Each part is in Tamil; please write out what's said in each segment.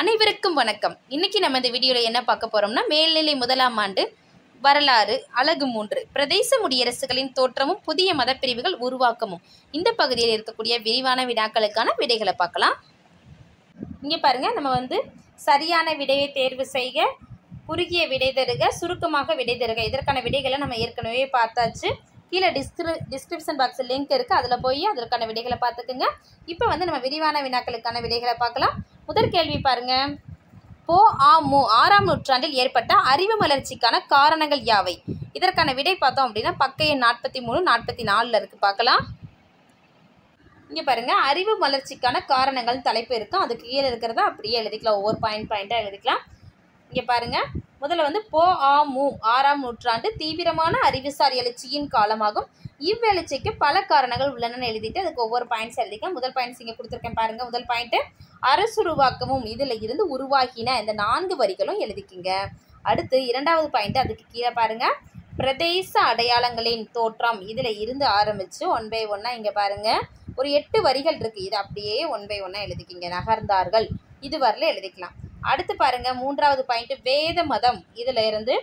அனைவருக்கும் வணக்கம். இன்னைக்கு நம்ம இந்த வீடியோவில் என்ன பார்க்க போகிறோம்னா, மேல்நிலை முதலாம் ஆண்டு வரலாறு அலகு 3, பிரதேச முடியரசுகளின் தோற்றமும் புதிய மதப்பிரிவுகள் உருவாக்கமும். இந்த பகுதியில் இருக்கக்கூடிய விரிவான வினாக்களுக்கான விடைகளை பார்க்கலாம். இங்கே பாருங்கள், நம்ம சரியான விடையை தேர்வு செய்க, குறுகிய விடை தருக, சுருக்கமாக விடை தருக. இதற்கான விடைகளை நம்ம ஏற்கனவே பார்த்தாச்சு. கீழே டிஸ்கிரிப்ஷன் பாக்ஸில் லிங்க் இருக்குது, அதில் போய் அதற்கான விடைகளை பார்த்துக்குங்க. இப்போ நம்ம விரிவான வினாக்களுக்கான விடைகளை பார்க்கலாம். முதல் கேள்வி பாருங்கள், போ ஆ மு 6ஆம் நூற்றாண்டில் ஏற்பட்ட அறிவு வளர்ச்சிக்கான காரணங்கள் யாவை? இதற்கான விடை பார்த்தோம் அப்படின்னா பக்கைய 43, 44 இருக்குது, பார்க்கலாம். இங்கே பாருங்கள், அறிவு வளர்ச்சிக்கான காரணங்கள் தலைப்பு இருக்கும், அதுக்கு கீழே இருக்கிறத அப்படியே எழுதிக்கலாம், ஒவ்வொரு பாயிண்டாக எழுதிக்கலாம். இங்கே பாருங்கள், முதல்ல போ ஆ மு 6ஆம் நூற்றாண்டு தீவிரமான அறிவுசார் எழுச்சியின் காலமாகும். இவ்வெழுச்சிக்கு பல காரணங்கள் உள்ளனன்னு எழுதிட்டு அதுக்கு ஒவ்வொரு பாயிண்ட்ஸ் எழுதிக்கலாம். முதல் பாயிண்ட்ஸ் இங்கே கொடுத்துருக்கேன் பாருங்கள். முதல் பாயிண்ட்டு அரசுருவாக்கமும் இதில் இருந்து உருவாகின, இந்த 4 வரிகளும் எழுதிக்குங்க. அடுத்து இரண்டாவது பாயிண்ட்டு, அதுக்கு கீழே பாருங்கள், பிரதேச அடையாளங்களின் தோற்றம் இதில் இருந்து ஆரம்பித்து 1 by 1 இங்கே பாருங்கள் ஒரு 8 வரிகள் இருக்குது, இது அப்படியே 1 by 1 எழுதிக்கிங்க. நகர்ந்தார்கள், இது வரல எழுதிக்கலாம். அடுத்து பாருங்கள் மூன்றாவது பாயிண்ட்டு, வேத மதம் இதில் இருந்து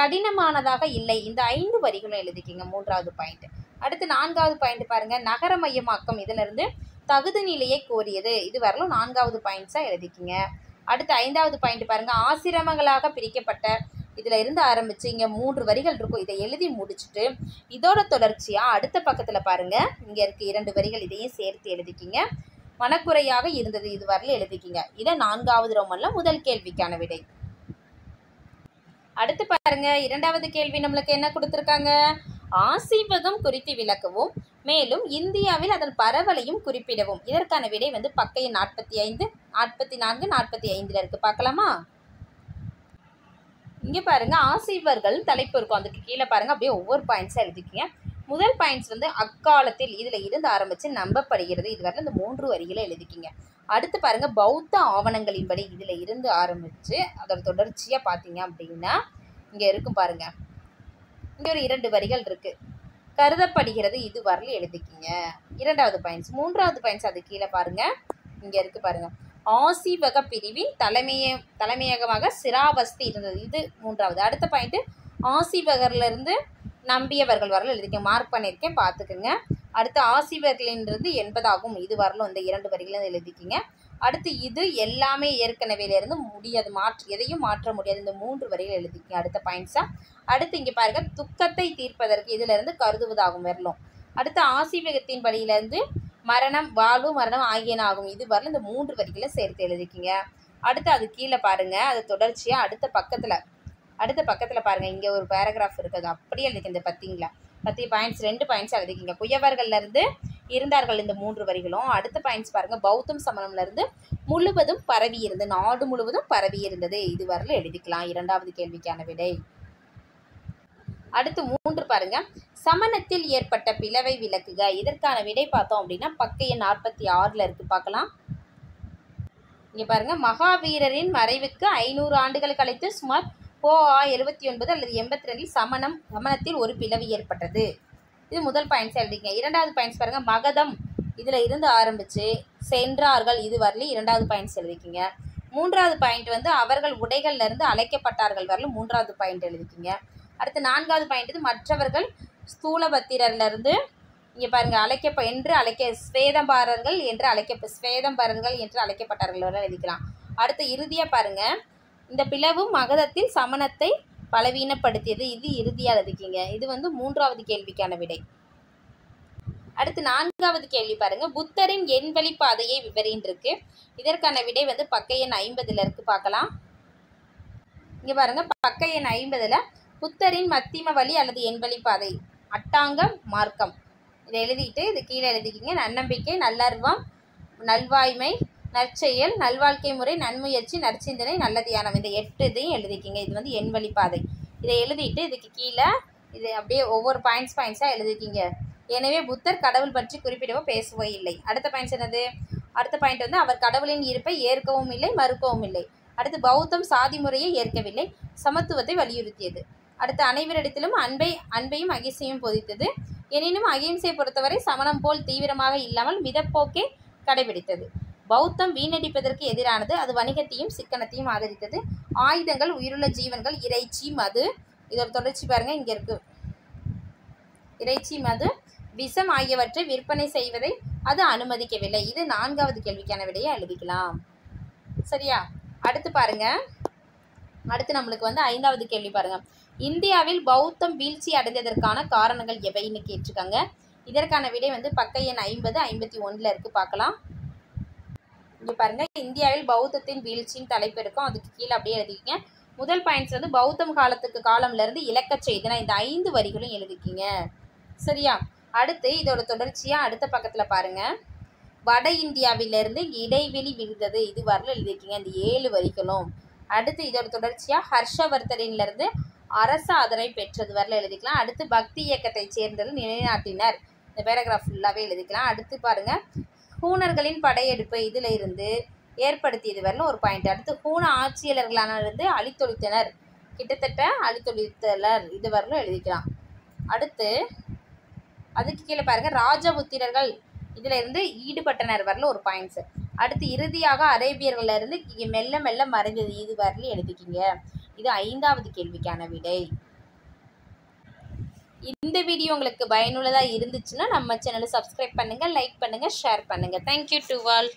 கடினமானதாக இல்லை, இந்த 5 வரிகளும் எழுதிக்கிங்க, மூன்றாவது பாயிண்ட்டு. அடுத்து நான்காவது பாயிண்ட்டு பாருங்கள், நகரமயமாக்கம் இதிலிருந்து தகுதி நிலையை கோரியது, இது வரலும் 4வது பாயிண்ட்ஸாக எழுதிக்கிங்க. அடுத்து 5வது பாயிண்ட்டு பாருங்கள், ஆசிரமங்களாக பிரிக்கப்பட்ட இதில் இருந்து ஆரம்பித்து இங்கே 3 வரிகள் இருக்கும், இதை எழுதி முடிச்சுட்டு இதோட தொடர்ச்சியாக அடுத்த பக்கத்தில் பாருங்கள் இங்கே இருக்க 2 வரிகள், இதையும் சேர்த்து எழுதிக்கிங்க. மனக்குறையாக இருந்தது, இது வரல எழுதிக்கிங்க. இதை 4வது ரோமல்ல முதல் கேள்விக்கான விடை. அடுத்து பாருங்க, 2வது கேள்வி நம்மளுக்கு என்ன கொடுத்துருக்காங்க, ஆசீவகம் குறித்து விளக்கவும் மேலும் இந்தியாவில் அதன் பரவலையும் குறிப்பிடவும். இதற்கான விடை பக்கைய 45, 44, 45 இருக்கு, பார்க்கலாமா. இங்க பாருங்க ஆசீவர்கள் தலைப்பு இருக்கும், அதுக்கு கீழே பாருங்க அப்படியே ஒவ்வொரு பாயிண்ட்ஸா எழுதிக்கிங்க. முதல் பாயிண்ட்ஸ் அக்காலத்தில் இதில் இருந்து ஆரம்பித்து நம்பப்படுகிறது, இதுவரை இந்த 3 வரிகளை எழுதிக்கிங்க. அடுத்து பாருங்கள், பௌத்த ஆவணங்களின்படி இதில் இருந்து ஆரம்பித்து அதோட தொடர்ச்சியாக பார்த்தீங்க அப்படின்னா இங்கே இருக்கும் பாருங்கள், இங்கே ஒரு 2 வரிகள் இருக்குது, கருதப்படுகிறது, இது வரல எழுதிக்கிங்க, 2வது பாயிண்ட்ஸ். 3வது பாயிண்ட்ஸ் அது கீழே பாருங்கள், இங்கே இருக்குது பாருங்கள், ஆசீவக பிரிவின் தலைமையகமாக சிராவஸ்தி இருந்தது, இது 3வது. அடுத்த பாயிண்ட்டு, ஆசீவகர்லேருந்து நம்பியவர்கள் வரல எழுதிக்க, மார்க் பண்ணியிருக்கேன், பார்த்துக்குங்க. அடுத்து ஆசிவர்களின்றது 80ஆகும், இது வரலும் இந்த 2 வரிகளும் எழுதிக்கிங்க. அடுத்து இது எல்லாமே ஏற்கனவேலேருந்து முடியாது, எதையும் மாற்ற முடியாது, இந்த 3 வரிகள் எழுதிக்கிங்க அடுத்த பாயிண்ட்ஸாக. அடுத்து இங்கே பாருங்கள், துக்கத்தை தீர்ப்பதற்கு இதிலிருந்து கருதுவதாகும் வரலும். அடுத்து ஆசிவகத்தின் படியிலேருந்து மரணம், வாழ்வு மரணம் ஆகியன ஆகும், இது வரல இந்த 3 வரிகளை சேர்த்து எழுதிக்கிங்க. அடுத்து அது கீழே பாருங்கள், அது தொடர்ச்சியாக அடுத்த பக்கத்தில் பாருங்கள் இங்கே ஒரு பேராகிராஃப் இருக்குது, அப்படியே எழுதிக்கிங்க. பார்த்தீங்களா, 10 பாயிண்ட்ஸ், 2 பாயிண்ட்ஸ் எழுதிக்கிங்க. குயவர்கள்லேருந்து இருந்தார்கள், இந்த 3 வரிகளும். அடுத்த பாயிண்ட்ஸ் பாருங்கள், பௌத்தம் சமணம்லேருந்து முழுவதும் பரவி இருந்து, நாடு முழுவதும் பரவி இருந்தது, இது வரல எழுதிக்கலாம், 2வது கேள்விக்கான விடை. அடுத்து 3 பாருங்கள், சமணத்தில் ஏற்பட்ட பிளவை விளக்குக. இதற்கான விடை பார்த்தோம் அப்படின்னா பக்கைய 46 இருக்குது, பார்க்கலாம். இங்கே பாருங்கள், மகாவீரரின் மறைவுக்கு 500 ஆண்டுகள் கழித்து சுமார் போ 79 அல்லது 82 சமணத்தில் ஒரு பிளவு ஏற்பட்டது, இது முதல் பாயிண்ட்ஸ் எழுதிங்க. 2வது பாயிண்ட்ஸ் பாருங்கள், மகதம் இதில் இருந்து ஆரம்பித்து சென்றார்கள், இது வரல 2வது பாயிண்ட்ஸ் எழுதிக்கிங்க. 3வது பாயிண்ட் அவர்கள் உடைகள்லேருந்து அழைக்கப்பட்டார்கள் வரல 3வது பாயிண்ட் எழுதிக்கிங்க. அடுத்து 4வது பாயிண்ட், மற்றவர்கள் ஸ்தூலபத்திரர்லேருந்து இங்கே பாருங்கள் ஸ்வேதம்பாரர்கள் என்று அழைக்கப்பட்டார்கள் வரல எழுதிக்கலாம். அடுத்து இறுதியாக பாருங்கள், இந்த பிளவு மகதத்தில் சமணத்தை பலவீனப்படுத்தியது, இது இறுதியாக எழுதிக்கிங்க, இது 3வது கேள்விக்கான விடை. அடுத்து 4வது கேள்வி பாருங்கள், புத்தரின் எண்வழி பாதையை விவரின்றிருக்கு. இதற்கான விடை பக்கையன் 50 இருக்குது, பார்க்கலாம். இங்கே பாருங்கள், பக்கையன் 50 புத்தரின் மத்திம வழி அல்லது எண்வழி பாதை அட்டாங்க மார்க்கம், இதை எழுதிட்டு இது கீழே எழுதிக்கிங்க. நன்னம்பிக்கை, நல்லர்வம், நல்வாய்மை, நற்செயல், நல்வாழ்க்கை முறை, நன்முயற்சி, நற்சிந்தனை, நல்லது யானம், இந்த 8 இதையும் எழுதிக்கிங்க. இது எண்வழி பாதை, இதை எழுதிட்டு இதுக்கு கீழே இது அப்படியே ஒவ்வொரு பாயிண்ட்ஸாக எழுதிக்கிங்க. எனவே புத்தர் கடவுள் பற்றி குறிப்பிடவோ பேசவோ இல்லை. அடுத்த பாயிண்ட்ஸ் என்னது, அடுத்த பாயிண்ட் அவர் கடவுளின் இருப்பை ஏற்கவும் இல்லை மறுக்கவும் இல்லை. அடுத்து பௌத்தம் சாதி முறையை ஏற்கவில்லை, சமத்துவத்தை வலியுறுத்தியது. அடுத்து அனைவரிடத்திலும் அன்பையும் அகிம்சையும் போதித்தது, எனினும் அகிம்சையை பொறுத்தவரை சமணம் போல் தீவிரமாக இல்லாமல் மிதப்போக்கே கடைபிடித்தது. பௌத்தம் வீணடிப்பதற்கு எதிரானது. அது வணிகத்தையும் சிக்கனத்தையும் ஆதரித்தது. ஆயுதங்கள், உயிருள்ள ஜீவன்கள், இறைச்சி, மது, இதோட தொடர்ச்சி பாருங்க இங்க இருக்கு. இறைச்சி, மது, விஷம் ஆகியவற்றை விற்பனை செய்வதை அது அனுமதிக்கவில்லை. இது 4வது கேள்விக்கான விடையை எழுதிக்கலாம். சரியா? அடுத்து பாருங்க, அடுத்து நம்மளுக்கு வந்து 5வது கேள்வி பாருங்க. இந்தியாவில் பௌத்தம் வீழ்ச்சி அடைந்ததற்கான காரணங்கள் எவைன்னு கேட்டிருக்காங்க. இதற்கான விடை வந்து பக்க எண் 50, 51 இருக்கு. பார்க்கலாம் இங்கே பாருங்க. இந்தியாவில் பௌத்தத்தின் வீழ்ச்சின்னு தலைப்பு இருக்கும். அதுக்கு கீழே அப்படியே எழுதிக்கிங்க. முதல் பாயிண்ட்ஸ் வந்து பௌத்தம் காலம்லேருந்து இலக்க செய்தன. இந்த 5 வரிகளும் எழுதிக்கிங்க. சரியா? அடுத்து இதோட தொடர்ச்சியாக அடுத்த பக்கத்தில் பாருங்கள். வட இந்தியாவிலேருந்து இடைவெளி விழுந்தது. இது வரல எழுதிக்கிங்க, இந்த 7 வரிகளும். அடுத்து இதோட தொடர்ச்சியாக ஹர்ஷவர்தனிலிருந்து அரசு ஆதரவை பெற்றது வரல எழுதிக்கலாம். அடுத்து பக்தி இயக்கத்தை சேர்ந்தது நிலைநாட்டினர். இந்த பேராகிராஃப் ஃபுல்லாகவே எழுதிக்கலாம். அடுத்து பாருங்கள், ஹூனர்களின் படையெடுப்பு இதில் இருந்து ஏற்படுத்தியது வரல ஒரு பாயிண்ட். அடுத்து ஹூன ஆட்சியாளர்களான இருந்து அழித்தொழித்தனர், கிட்டத்தட்ட அழித்தொழித்தனர், இது வரலும் எழுதிக்கலாம். அடுத்து அதுக்கு கீழே பாருங்கள், ராஜபுத்திரர்கள் இதில் இருந்து ஈடுபட்டனர் வரல ஒரு பாயிண்ட்ஸு. அடுத்து இறுதியாக அரேபியர்கள இருந்து மெல்ல மெல்ல மறைந்தது, இது வரலும் எழுதிக்கிங்க. இது 5வது கேள்விக்கான விடை. இந்த வீடியோ உங்களுக்கு பயனுள்ளதாக இருந்துச்சுன்னா நம்ம சேனலை சப்ஸ்கிரைப் பண்ணுங்கள், லைக் பண்ணுங்கள், ஷேர் பண்ணுங்கள். Thank you to all.